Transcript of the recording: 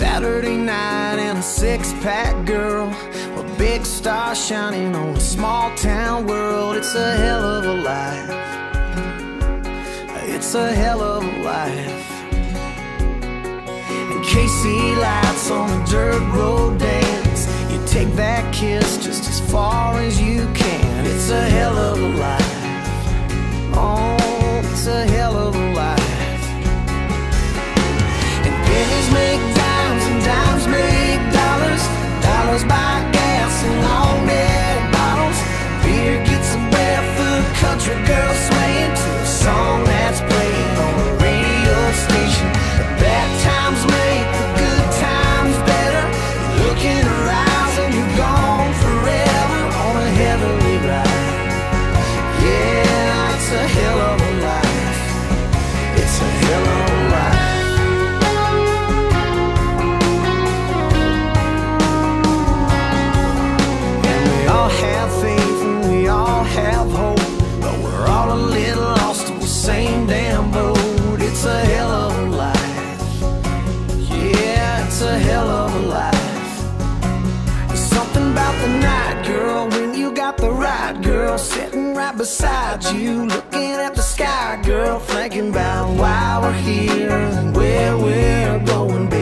Saturday night and a six-pack girl, a big star shining on a small-town world. It's a hell of a life, it's a hell of a life. And Casey lights on a dirt road dance, you take that kiss just as far as you can. It's a hell of a life, oh, it's a hell of a life. Pennies make dimes and dimes make dollars, dollars buy gas and long red bottles. Beer gets a breath of country girls swaying to a song that's played on a radio station. The bad times make the good times better. You look in her eyes and you're gone forever on a heavenly ride. Yeah, it's a hell of a life, it's a hell of a life. Sitting right beside you, looking at the sky, girl, thinking about why we're here and where we're going, baby.